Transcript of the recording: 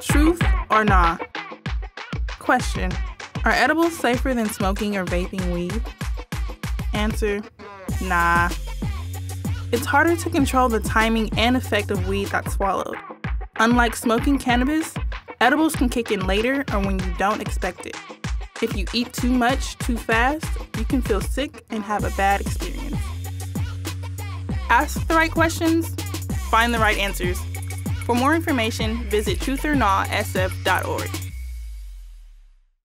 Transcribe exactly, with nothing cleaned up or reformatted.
Truth or nah? Question: are edibles safer than smoking or vaping weed? Answer: nah. It's harder to control the timing and effect of weed that's swallowed. Unlike smoking cannabis, edibles can kick in later or when you don't expect it. If you eat too much too fast, you can feel sick and have a bad experience. Ask the right questions, find the right answers. For more information, visit truth or nah s f dot org.